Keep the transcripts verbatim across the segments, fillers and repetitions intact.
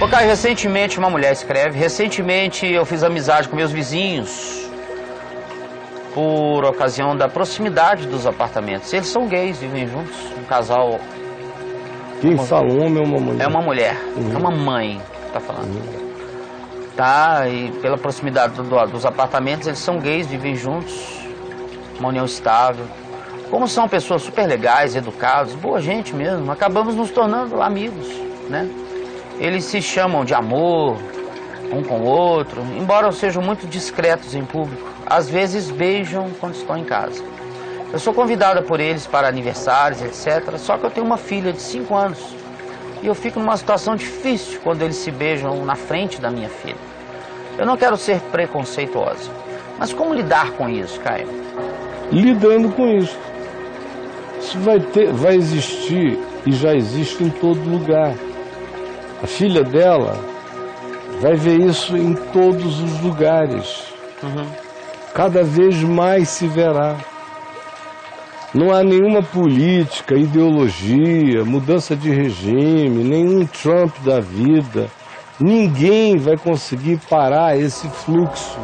Ô, Caio, recentemente uma mulher escreve, recentemente eu fiz amizade com meus vizinhos por ocasião da proximidade dos apartamentos. Eles são gays, vivem juntos, um casal... Quem fala homem é uma mulher? É uma mulher, uhum. É uma mãe que tá falando. Uhum. Tá, e pela proximidade do, do, dos apartamentos, eles são gays, vivem juntos, uma união estável. Como são pessoas super legais, educadas, boa gente mesmo, acabamos nos tornando amigos, né? Eles se chamam de amor, um com o outro, embora sejam muito discretos em público. Às vezes beijam quando estão em casa. Eu sou convidada por eles para aniversários, etcétera. Só que eu tenho uma filha de cinco anos. E eu fico numa situação difícil quando eles se beijam na frente da minha filha. Eu não quero ser preconceituosa. Mas como lidar com isso, Caio? Lidando com isso. Isso vai ter, vai existir e já existe em todo lugar. A filha dela vai ver isso em todos os lugares. Uhum. Cada vez mais se verá. Não há nenhuma política, ideologia, mudança de regime, nenhum Trump da vida. Ninguém vai conseguir parar esse fluxo.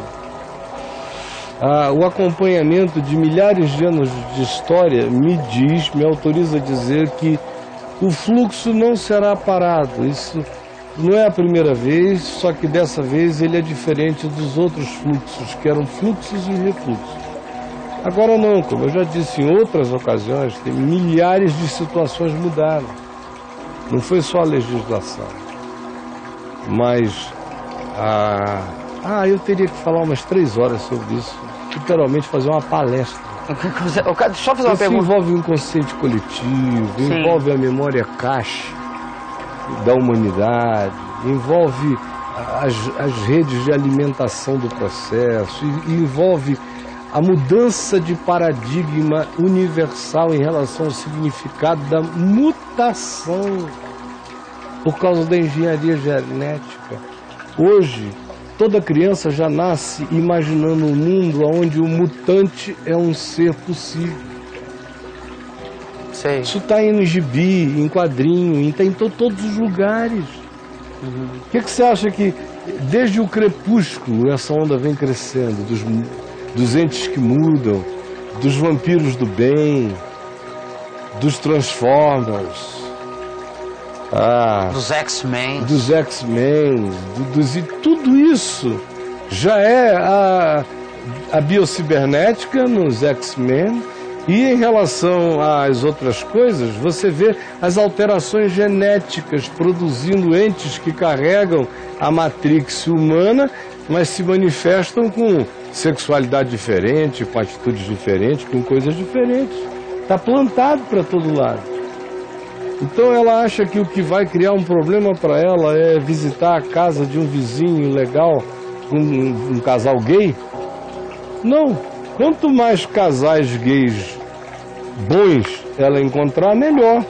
Ah, o acompanhamento de milhares de anos de história me diz, me autoriza a dizer que o fluxo não será parado. Isso não é a primeira vez, só que dessa vez ele é diferente dos outros fluxos, que eram fluxos e refluxos. Agora não, como eu já disse em outras ocasiões, tem milhares de situações mudaram. Não foi só a legislação, mas a... Ah, eu teria que falar umas três horas sobre isso, literalmente fazer uma palestra. Só fazer uma Isso pergunta. Envolve o inconsciente coletivo, Sim. envolve a memória caixa da humanidade, envolve as, as redes de alimentação do processo, e, e envolve a mudança de paradigma universal em relação ao significado da mutação por causa da engenharia genética. Hoje, toda criança já nasce imaginando um mundo onde o mutante é um ser possível. Sei. Isso está em gibi, em quadrinho, está em to todos os lugares. O uhum. que, que você acha que, desde o crepúsculo, essa onda vem crescendo? Dos, dos entes que mudam, dos vampiros do bem, dos Transformers... Ah, dos X-Men, dos X-Men, dos, e tudo isso já é a, a biocibernética nos X-Men, e em relação às outras coisas, você vê as alterações genéticas produzindo entes que carregam a matrix humana, mas se manifestam com sexualidade diferente, com atitudes diferentes, com coisas diferentes. Está plantado para todo lado. Então ela acha que o que vai criar um problema para ela é visitar a casa de um vizinho legal, um, um casal gay? Não. Quanto mais casais gays bons ela encontrar, melhor.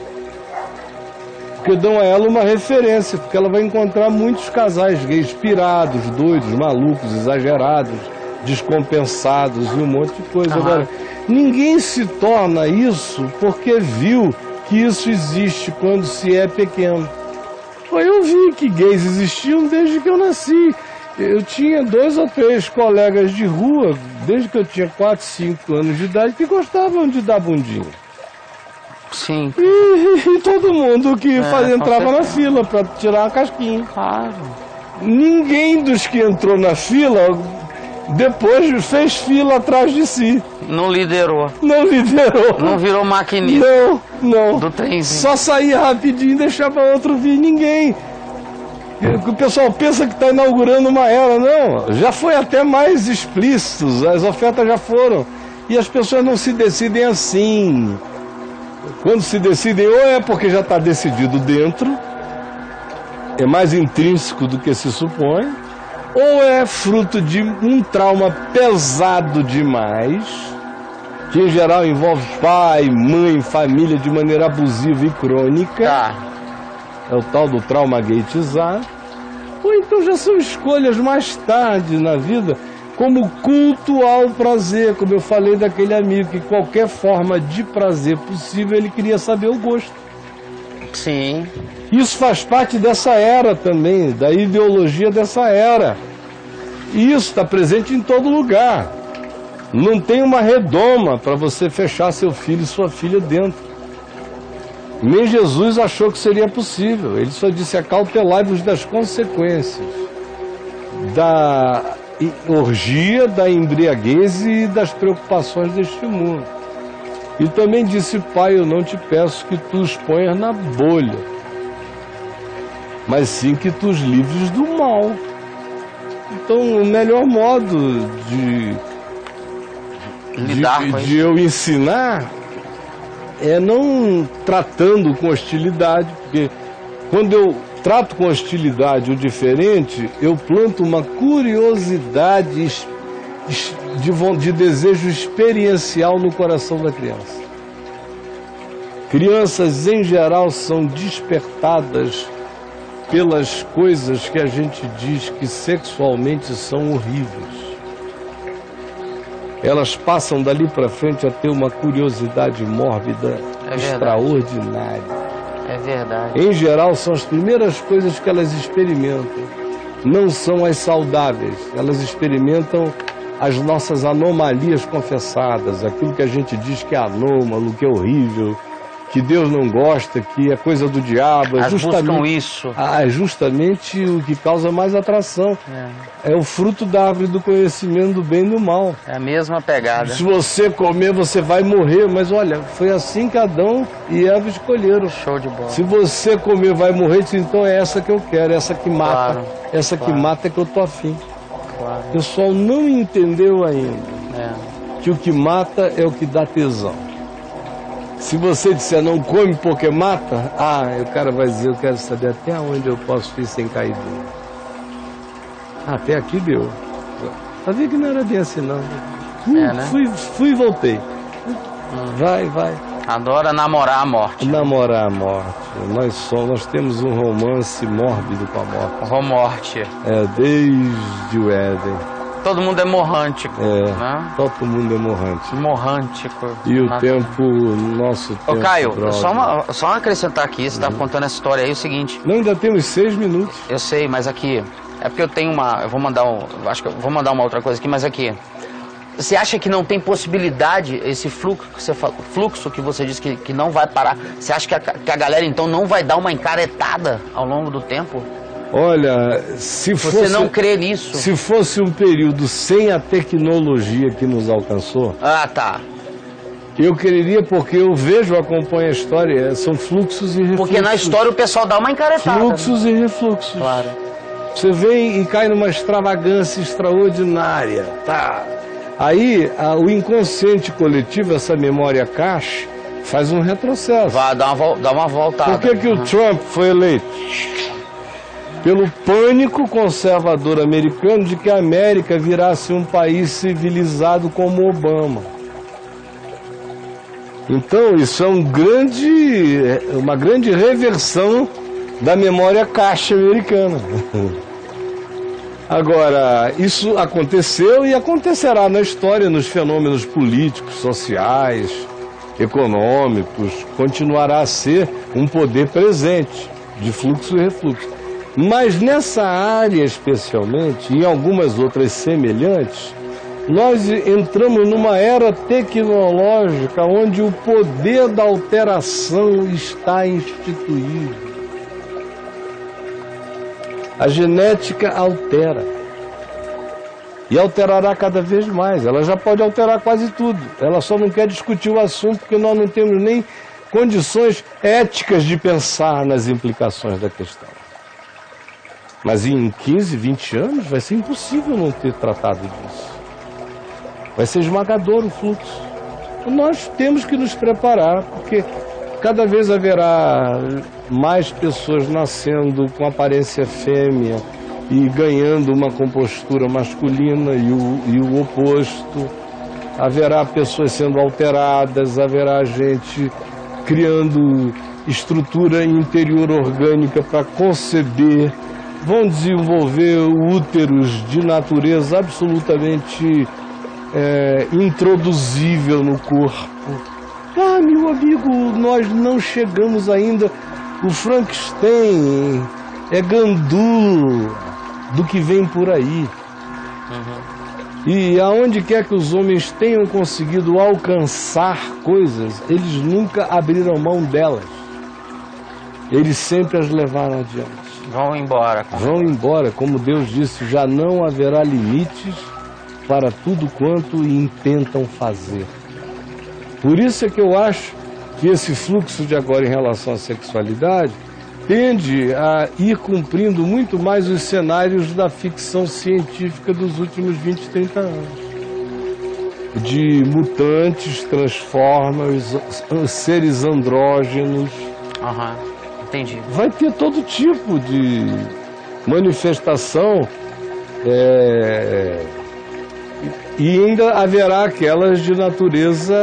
Porque dão a ela uma referência, porque ela vai encontrar muitos casais gays pirados, doidos, malucos, exagerados, descompensados e um monte de coisa. Aham. Agora, ninguém se torna isso porque viu... que isso existe quando se é pequeno. Eu vi que gays existiam desde que eu nasci. Eu tinha dois ou três colegas de rua, desde que eu tinha quatro, cinco anos de idade, que gostavam de dar bundinha. Sim. E, e todo mundo que é, faz, entrava na fila para tirar a casquinha. Claro. Ninguém dos que entrou na fila... depois fez fila atrás de si. Não liderou. Não liderou. Não virou maquinista. Não, não. Do trenzinho. Só saía rapidinho e deixava outro vir. Ninguém. O pessoal pensa que está inaugurando uma era. Não, já foi até mais explícito. As ofertas já foram. E as pessoas não se decidem assim. Quando se decidem, ou é porque já está decidido dentro. É mais intrínseco do que se supõe. Ou é fruto de um trauma pesado demais, que em geral envolve pai, mãe, família de maneira abusiva e crônica. Tá. É o tal do trauma gayizar. Ou então já são escolhas mais tarde na vida, como culto ao prazer, como eu falei daquele amigo, que qualquer forma de prazer possível ele queria saber o gosto. Sim. Isso faz parte dessa era também, da ideologia dessa era. E isso está presente em todo lugar. Não tem uma redoma para você fechar seu filho e sua filha dentro. Nem Jesus achou que seria possível. Ele só disse: acautelai-vos das consequências da orgia, da embriaguez e das preocupações deste mundo. E também disse: Pai, eu não te peço que tu os ponhas na bolha, mas sim que tu os livres do mal. Então, o melhor modo de, Lidar, de, mas... de eu ensinar é não tratando com hostilidade, porque quando eu trato com hostilidade o diferente, eu planto uma curiosidade de, de desejo experiencial no coração da criança. Crianças, em geral, são despertadas pelas coisas que a gente diz que sexualmente são horríveis. Elas passam dali para frente a ter uma curiosidade mórbida é extraordinária. É verdade. Em geral, são as primeiras coisas que elas experimentam. Não são as saudáveis. Elas experimentam as nossas anomalias confessadas, aquilo que a gente diz que é anômalo, que é horrível, que Deus não gosta, que é coisa do diabo. É justamente isso. Ah, é justamente o que causa mais atração. É. É o fruto da árvore do conhecimento do bem e do mal. É a mesma pegada. Se você comer, você vai morrer. Mas olha, foi assim que Adão e Eva escolheram. Show de bola. Se você comer, vai morrer. Então é essa que eu quero, essa que mata. Claro. Essa claro. que mata é que eu tô afim. Claro. O pessoal não entendeu ainda é. que o que mata é o que dá tesão. Se você disser não come porque mata, ah, o cara vai dizer: eu quero saber até onde eu posso ir sem cair dele. Ah, até aqui deu. Sabia que não era bem assim, não. Hum, é, né? Fui, fui e voltei. Hum. Vai, vai. Adora namorar a morte. Namorar a morte. Nós só, nós temos um romance mórbido com a morte. Romorte. É, desde o Éden. Todo mundo é morrântico, é, né? Todo mundo é morrântico. Morrântico. E o tempo, nosso tempo... Ô Caio, só, uma, só acrescentar aqui, você estava uhum. contando essa história aí, é o seguinte... Não, ainda temos seis minutos. Eu sei, mas aqui... É porque eu tenho uma... Eu vou mandar um... Acho que eu vou mandar uma outra coisa aqui, mas aqui... Você acha que não tem possibilidade, esse fluxo que você, fluxo que você disse que, que não vai parar? Você acha que a, que a galera, então, não vai dar uma encaretada ao longo do tempo? Olha, se fosse... Você não crê nisso? Se fosse um período sem a tecnologia que nos alcançou... Ah, tá. Eu creria, porque eu vejo, acompanho a história, são fluxos e refluxos. Porque na história o pessoal dá uma encaretada. Fluxos e refluxos. Claro. Você vem e cai numa extravagância extraordinária, tá? Aí, a, o inconsciente coletivo, essa memória caixa, faz um retrocesso. Vai, dá uma, dá uma voltada. Por que que o Trump foi eleito? Pelo pânico conservador americano de que a América virasse um país civilizado como Obama. Então, isso é um grande, uma grande reversão da memória caixa americana. Agora, isso aconteceu e acontecerá na história, nos fenômenos políticos, sociais, econômicos. Continuará a ser um poder presente, de fluxo e refluxo. Mas nessa área especialmente, e em algumas outras semelhantes, nós entramos numa era tecnológica onde o poder da alteração está instituído. A genética altera. E alterará cada vez mais. Ela já pode alterar quase tudo. Ela só não quer discutir o assunto porque nós não temos nem condições éticas de pensar nas implicações da questão. Mas em quinze, vinte anos vai ser impossível não ter tratado disso. Vai ser esmagador o fluxo. Nós temos que nos preparar, porque cada vez haverá mais pessoas nascendo com aparência fêmea e ganhando uma compostura masculina e o, e o oposto. Haverá pessoas sendo alteradas, haverá gente criando estrutura interior orgânica para conceber. Vão desenvolver úteros de natureza absolutamente é, introduzível no corpo. Ah, meu amigo, nós não chegamos ainda O Frankenstein é gandulo do que vem por aí. Uhum. E aonde quer que os homens tenham conseguido alcançar coisas, eles nunca abriram mão delas. Eles sempre as levaram adiante. Vão embora. Cara. Vão embora, como Deus disse, já não haverá limites para tudo quanto intentam fazer. Por isso é que eu acho que esse fluxo de agora em relação à sexualidade tende a ir cumprindo muito mais os cenários da ficção científica dos últimos vinte, trinta anos. De mutantes, transformers, seres andrógenos. Uhum. Entendi. Vai ter todo tipo de manifestação é... e ainda haverá aquelas de natureza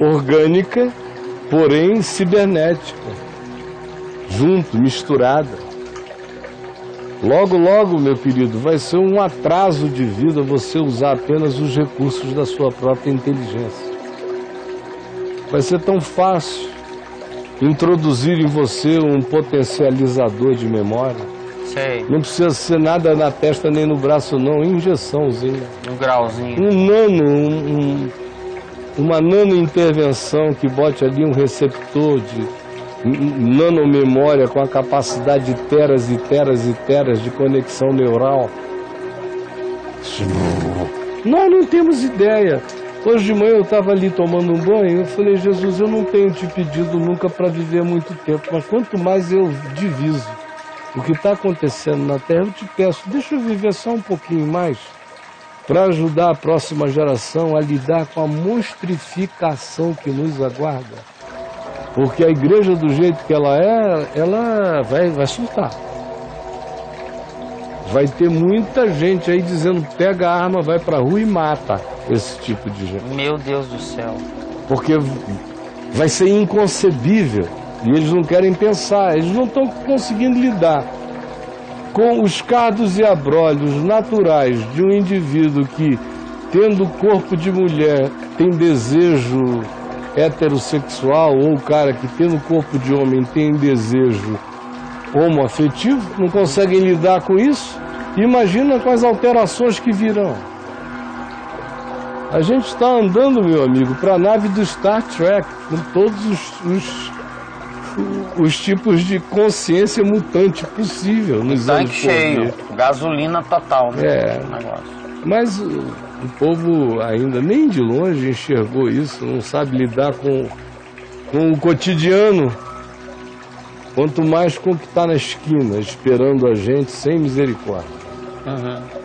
orgânica, porém cibernética, junto, misturada. Logo, logo, meu querido, vai ser um atraso de vida você usar apenas os recursos da sua própria inteligência. Vai ser tão fácil introduzir em você um potencializador de memória. Sei. Não precisa ser nada na testa nem no braço, não. Injeçãozinha. Um grauzinho. Um nano, um, um, uma nanointervenção que bote ali um receptor de um, nanomemória com a capacidade de teras e teras e teras de conexão neural. Nós não temos ideia. Hoje de manhã eu estava ali tomando um banho, eu falei, Jesus, eu não tenho te pedido nunca para viver muito tempo, mas quanto mais eu diviso o que está acontecendo na Terra, eu te peço, deixa eu viver só um pouquinho mais para ajudar a próxima geração a lidar com a monstrificação que nos aguarda. Porque a igreja, do jeito que ela é, ela vai, vai surtar. Vai ter muita gente aí dizendo, pega a arma, vai pra rua e mata esse tipo de gente. Meu Deus do céu. Porque vai ser inconcebível. E eles não querem pensar, eles não estão conseguindo lidar com os cardos e abrolhos naturais de um indivíduo que, tendo corpo de mulher, tem desejo heterossexual, ou o cara que, tendo corpo de homem, tem desejo homoafetivo, não conseguem lidar com isso. Imagina com as alterações que virão. A gente está andando, meu amigo, para a nave do Star Trek, com todos os, os, os tipos de consciência mutante possível. Nos tanque cheio, gasolina total, né? É, negócio. Mas o, o povo ainda nem de longe enxergou isso, não sabe lidar com, com o cotidiano. Quanto mais com o que está na esquina, esperando a gente sem misericórdia. Uhum.